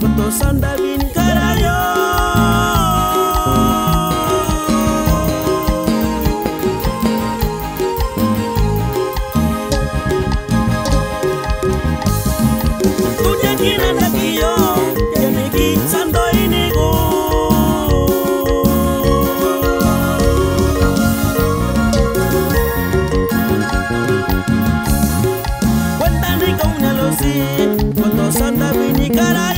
Foto sandal ini karena